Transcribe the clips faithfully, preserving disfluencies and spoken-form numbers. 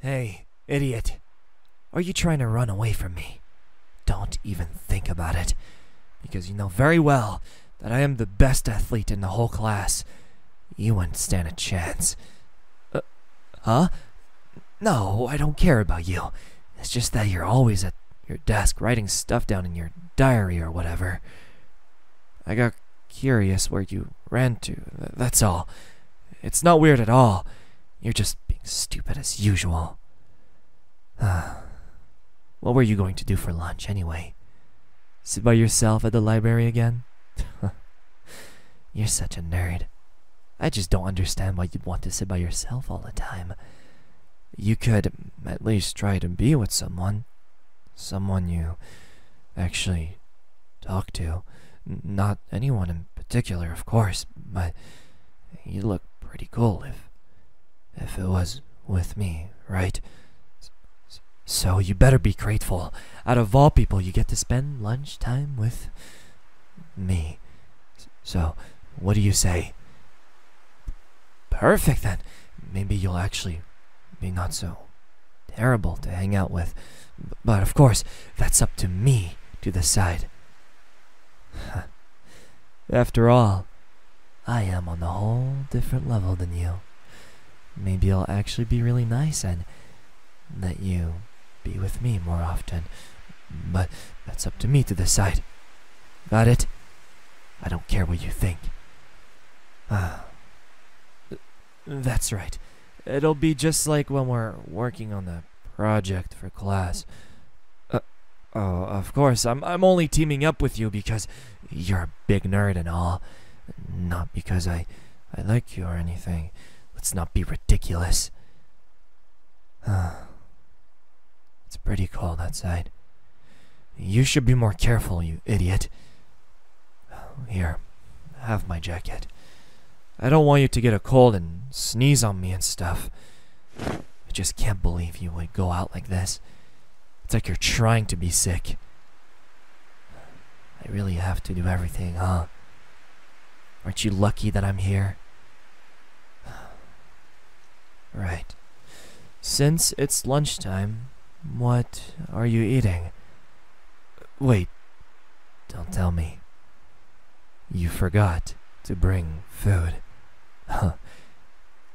Hey, idiot. Are you trying to run away from me? Don't even think about it, because you know very well that I am the best athlete in the whole class. You wouldn't stand a chance. Uh, huh? No, I don't care about you. It's just that you're always at your desk writing stuff down in your diary or whatever. I got curious where you ran to, that's all. It's not weird at all. You're just being stupid as usual. What were you going to do for lunch anyway? Sit by yourself at the library again? You're such a nerd. I just don't understand why you'd want to sit by yourself all the time. You could at least try to be with someone. Someone you actually talk to. Not anyone in particular, of course, but you'd look pretty cool if, if it was with me, right? So you better be grateful. Out of all people, you get to spend lunchtime with me. So, what do you say? Perfect, then. Maybe you'll actually be not so terrible to hang out with. But of course, that's up to me to decide. After all, I am on a whole different level than you. Maybe I'll actually be really nice and let you be with me more often. But that's up to me to decide. Got it? I don't care what you think. Ah. That's right. It'll be just like when we're working on the project for class. Uh, oh, of course, I'm, I'm only teaming up with you because you're a big nerd and all. Not because I, I like you or anything. Let's not be ridiculous. Ah. It's pretty cold outside. You should be more careful, you idiot. Here, have my jacket. I don't want you to get a cold and sneeze on me and stuff. I just can't believe you would go out like this. It's like you're trying to be sick. I really have to do everything, huh? Aren't you lucky that I'm here? Right. Since it's lunchtime, what are you eating? Wait, don't tell me. You forgot to bring food. Huh.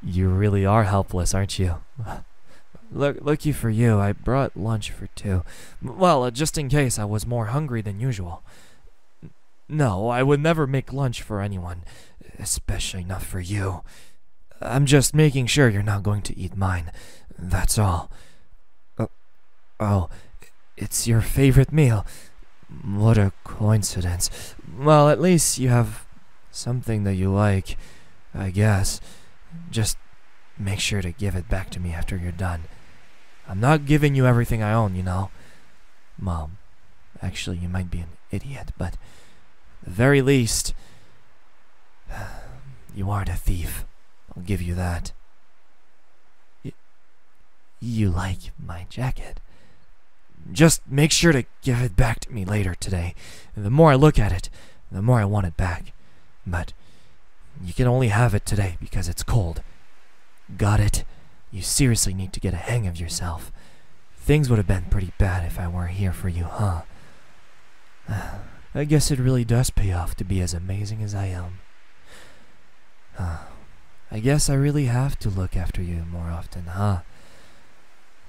You really are helpless, aren't you? Look, lucky for you, I brought lunch for two. Well, just in case I was more hungry than usual. No, I would never make lunch for anyone, especially not for you. I'm just making sure you're not going to eat mine, that's all. Uh, oh, it's your favorite meal. What a coincidence. Well, at least you have something that you like, I guess. Just make sure to give it back to me after you're done. I'm not giving you everything I own, you know. Mom, actually, you might be an idiot, but at the very least, you aren't a thief. I'll give you that. You, you like my jacket. Just make sure to give it back to me later today. The more I look at it, the more I want it back. But you can only have it today because it's cold. Got it? You seriously need to get a hang of yourself. Things would have been pretty bad if I weren't here for you, huh? I guess it really does pay off to be as amazing as I am. Huh. I guess I really have to look after you more often, huh?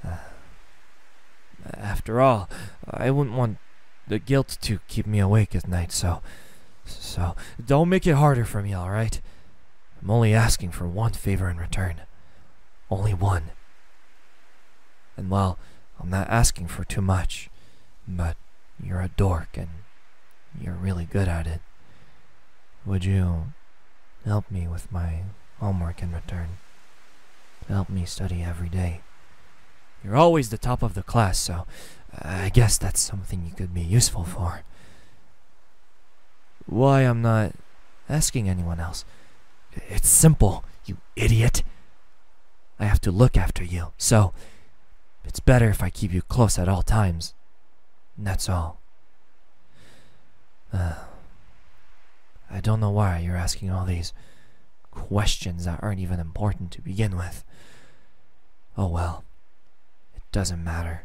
Uh, after all, I wouldn't want the guilt to keep me awake at night, so... So, don't make it harder for me, alright? I'm only asking for one favor in return. Only one. And well, I'm not asking for too much, but you're a dork and you're really good at it. Would you help me with my homework in return? Help me study every day. You're always the top of the class, so I guess that's something you could be useful for. Why I'm not asking anyone else? It's simple, you idiot. I have to look after you, so it's better if I keep you close at all times. That's all. Uh, I don't know why you're asking all these questions that aren't even important to begin with. Oh well, Doesn't matter.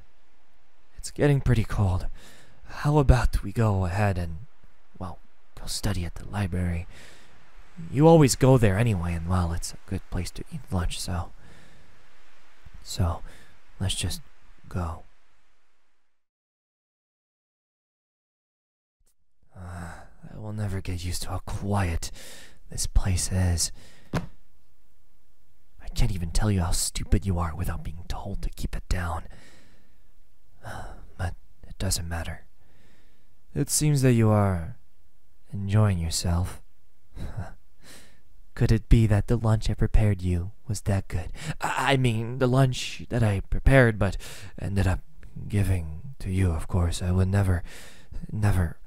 It's getting pretty cold. How about we go ahead and, well, go study at the library? You always go there anyway, and, well, it's a good place to eat lunch, so... So, let's just go. Uh, I will never get used to how quiet this place is. I can't even tell you how stupid you are without being told to keep it down. Uh, but it doesn't matter. It seems that you are enjoying yourself. Could it be that the lunch I prepared you was that good? I mean, the lunch that I prepared but ended up giving to you, of course. I would never, never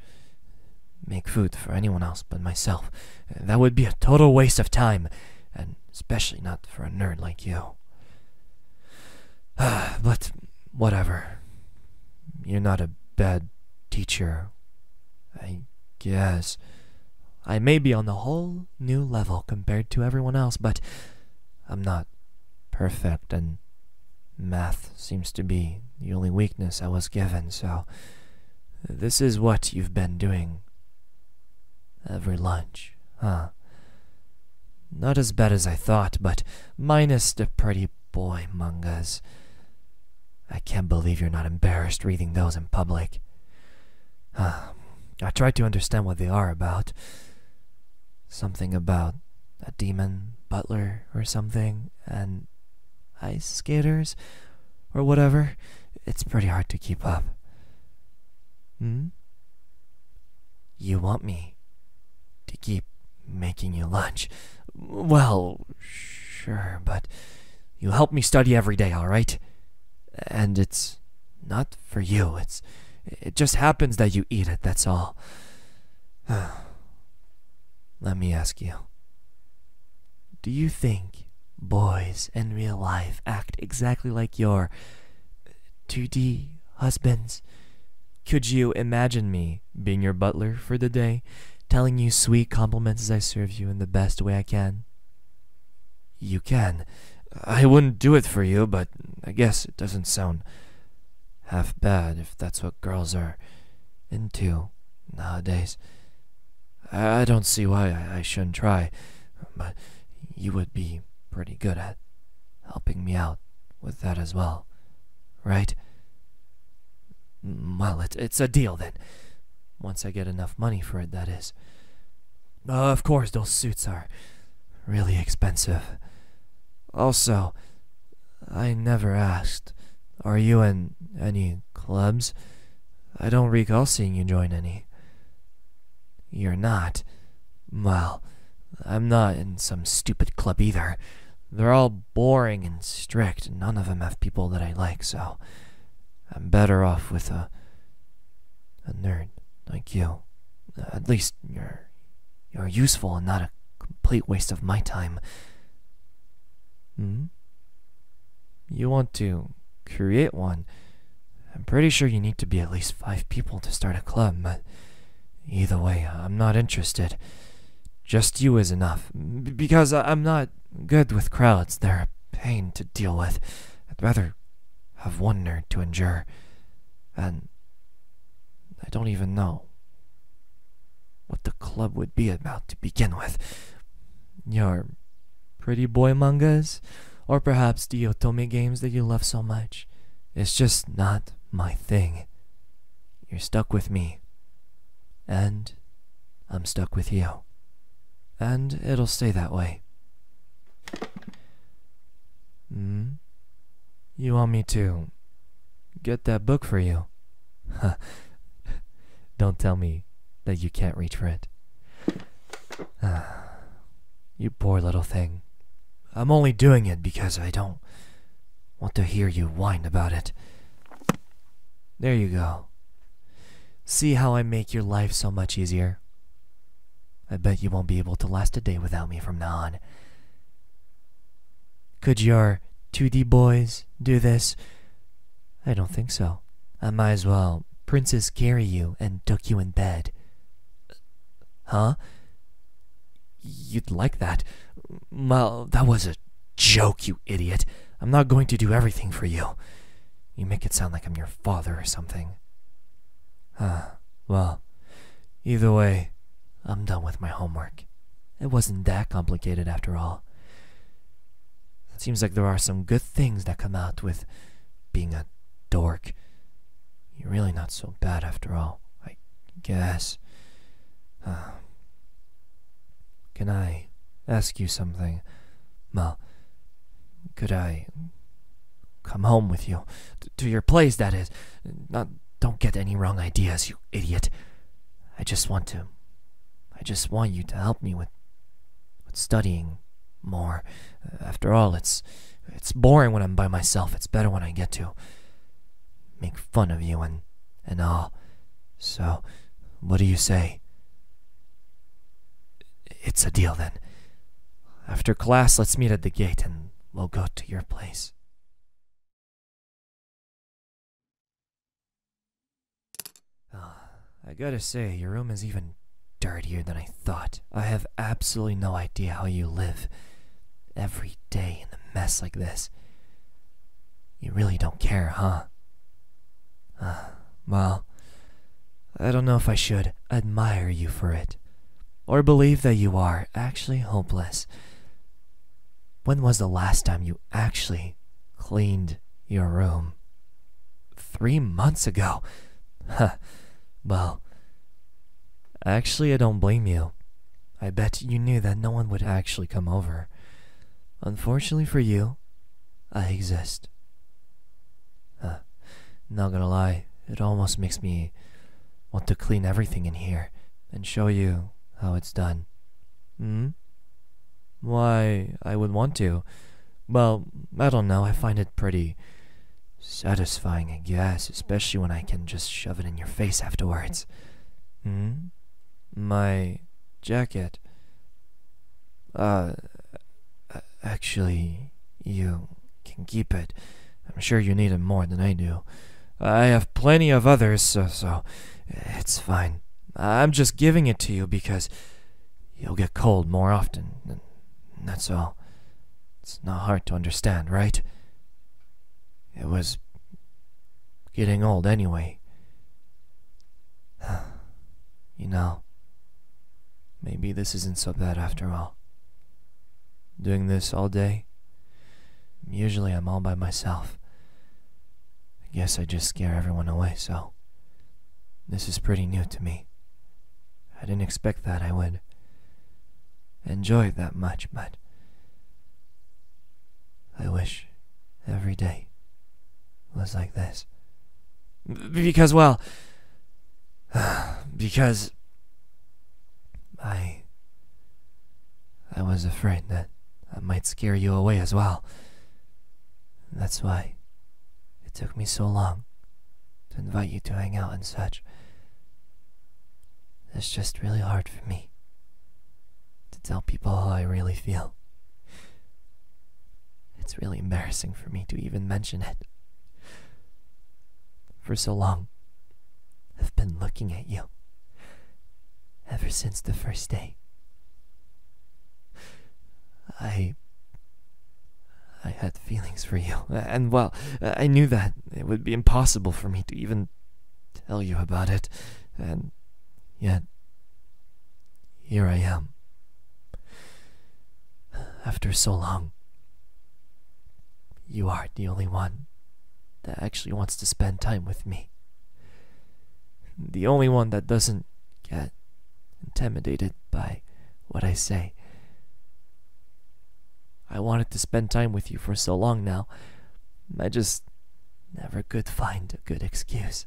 make food for anyone else but myself. That would be a total waste of time, and especially not for a nerd like you. But whatever. You're not a bad teacher, I guess. I may be on a whole new level compared to everyone else, but I'm not perfect, and math seems to be the only weakness I was given, so this is what you've been doing every lunch, huh? Not as bad as I thought, but minus the pretty boy mangas. I can't believe you're not embarrassed reading those in public. Huh. I tried to understand what they are about. Something about a demon butler or something, and ice skaters or whatever. It's pretty hard to keep up. Hmm? You want me to keep making you lunch? Well, sure, but you help me study every day, all right? And it's not for you. It's it just happens that you eat it, that's all. Let me ask you. Do you think boys in real life act exactly like your two D husbands? Could you imagine me being your butler for the day, telling you sweet compliments as I serve you in the best way I can? You can. I wouldn't do it for you, but I guess it doesn't sound half bad if that's what girls are into nowadays. I don't see why I shouldn't try, but you would be pretty good at helping me out with that as well, right? Well, it, it's a deal then. Once I get enough money for it, that is. Uh, of course, those suits are really expensive. Also, I never asked, are you in any clubs? I don't recall seeing you join any. You're not. Well, I'm not in some stupid club either. They're all boring and strict, and none of them have people that I like, so I'm better off with a, a nerd like you. At least you're, you're useful and not a complete waste of my time. Hmm? You want to create one? I'm pretty sure you need to be at least five people to start a club, but either way, I'm not interested. Just you is enough, because I'm not good with crowds. They're a pain to deal with. I'd rather have one nerd to endure, and I don't even know what the club would be about to begin with. Your pretty boy mangas, or perhaps the otome games that you love so much. It's just not my thing. You're stuck with me, and I'm stuck with you, and it'll stay that way. Hmm? You want me to get that book for you? Huh. Don't tell me that you can't reach for it. You poor little thing. I'm only doing it because I don't want to hear you whine about it. There you go. See how I make your life so much easier? I bet you won't be able to last a day without me from now on. Could your two D boys do this? I don't think so. I might as well princess carry you and tuck you in bed. Huh? You'd like that. Well, that was a joke, you idiot. I'm not going to do everything for you. You make it sound like I'm your father or something. Huh, well, either way, I'm done with my homework. It wasn't that complicated after all. It seems like there are some good things that come out with being a dork. You're really not so bad after all, I guess. Uh, can I ask you something? Well, could I come home with you? T- to your place, that is. Not, don't get any wrong ideas, you idiot. I just want to... I just want you to help me with, with studying more. Uh, after all, it's it's boring when I'm by myself. It's better when I get to make fun of you and, and all. So, what do you say? It's a deal then. After class, let's meet at the gate and we'll go to your place. Uh, I gotta say, your room is even dirtier than I thought. I have absolutely no idea how you live every day in a mess like this. You really don't care, huh? Uh, well, I don't know if I should admire you for it, or believe that you are actually hopeless. When was the last time you actually cleaned your room? Three months ago? Huh, well... Actually, I don't blame you. I bet you knew that no one would actually come over. Unfortunately for you, I exist. Uh, not gonna lie, it almost makes me want to clean everything in here and show you how it's done. Hmm? Why, I would want to. Well, I don't know, I find it pretty satisfying, I guess, especially when I can just shove it in your face afterwards. Hmm? My jacket. Uh, actually, you can keep it. I'm sure you need it more than I do. I have plenty of others, so, so it's fine. I'm just giving it to you because you'll get cold more often, and that's all. It's not hard to understand, right? It was getting old anyway. You know, maybe this isn't so bad after all. Doing this all day? Usually I'm all by myself. I guess I just scare everyone away, so... This is pretty new to me. I didn't expect that I would enjoy it that much, but... I wish every day was like this. Because, well... Because I I was afraid that I might scare you away as well. That's why it took me so long to invite you to hang out and such. It's just really hard for me to tell people how I really feel. It's really embarrassing for me to even mention it. For so long, I've been looking at you ever since the first day. I... I had feelings for you, and well, I knew that it would be impossible for me to even tell you about it, and yet, here I am. After so long, you are the only one that actually wants to spend time with me. The only one that doesn't get intimidated by what I say. I wanted to spend time with you for so long now. I just never could find a good excuse.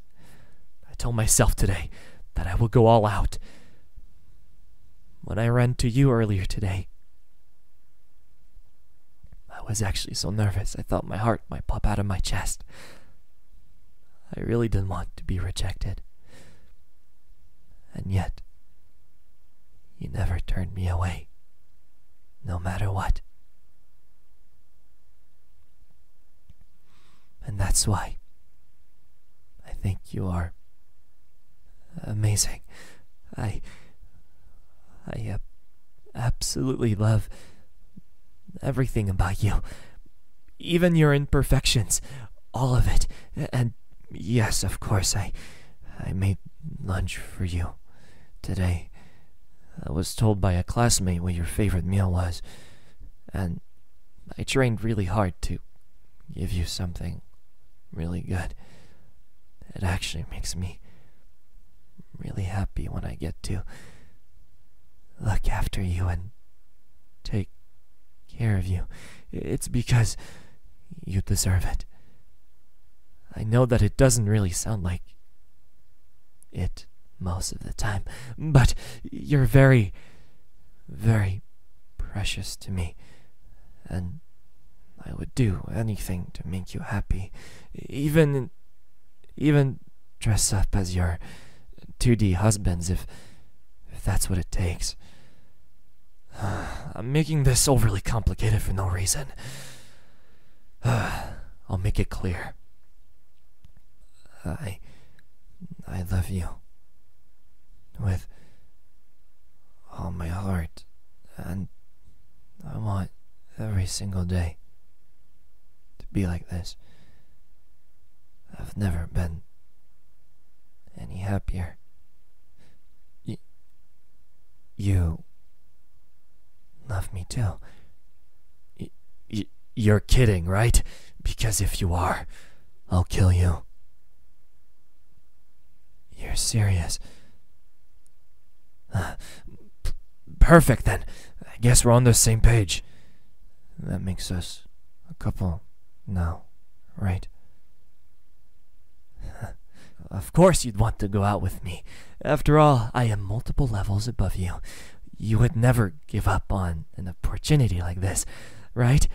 I told myself today that I will go all out. When I ran to you earlier today, I was actually so nervous I thought my heart might pop out of my chest. I really didn't want to be rejected. And yet, you never turned me away, no matter what. And that's why I think you are amazing. I, I uh, absolutely love everything about you, even your imperfections, all of it. And yes, of course, I, I made lunch for you today. I was told by a classmate what your favorite meal was, and I trained really hard to give you something really good. It actually makes me really happy when I get to look after you and take care of you. It's because you deserve it. I know that it doesn't really sound like it most of the time, but you're very, very precious to me, and I would do anything to make you happy, even even dress up as your two D husbands if, if that's what it takes. I'm making this overly complicated for no reason. I'll make it clear. I, I love you with all my heart, and I want every single day to be like this. I've never been any happier. Y- you love me too. Y- y- you're kidding, right? Because if you are, I'll kill you. You're serious. Uh, perfect, then. I guess we're on the same page. That makes us a couple now, right? Of course you'd want to go out with me. After all, I am multiple levels above you. You would never give up on an opportunity like this, right?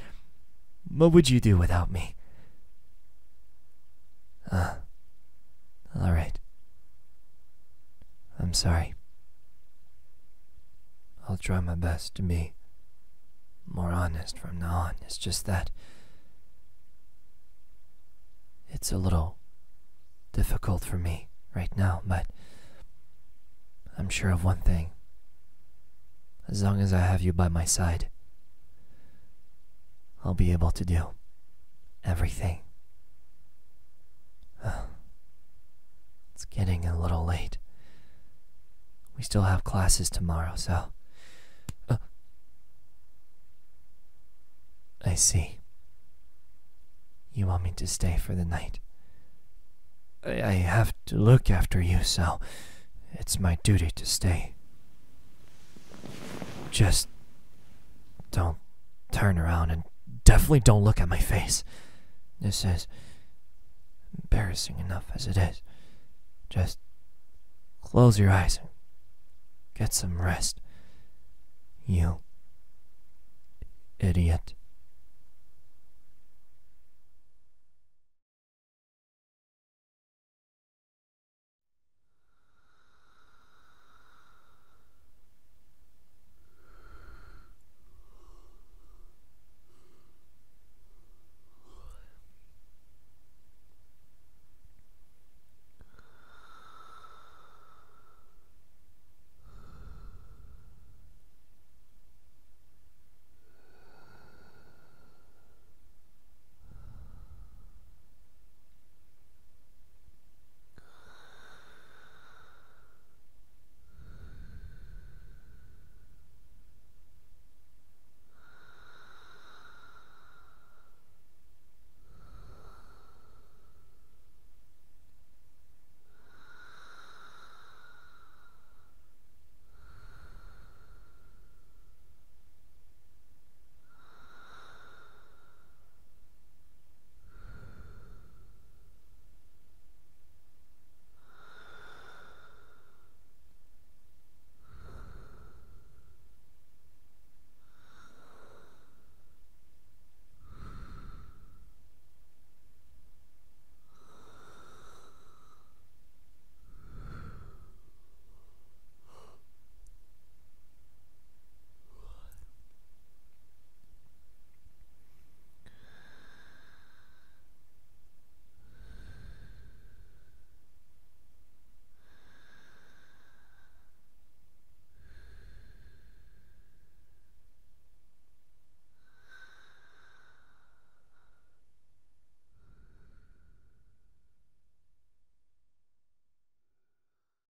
What would you do without me? Uh, all right. I'm sorry. I'll try my best to be more honest from now on. It's just that it's a little difficult for me right now, but I'm sure of one thing. As long as I have you by my side, I'll be able to do everything. It's getting a little late. We still have classes tomorrow, so... Uh, I see. You want me to stay for the night. I, I have to look after you, so it's my duty to stay. Just don't turn around and definitely don't look at my face. This is embarrassing enough as it is. Just close your eyes and get some rest, you idiot.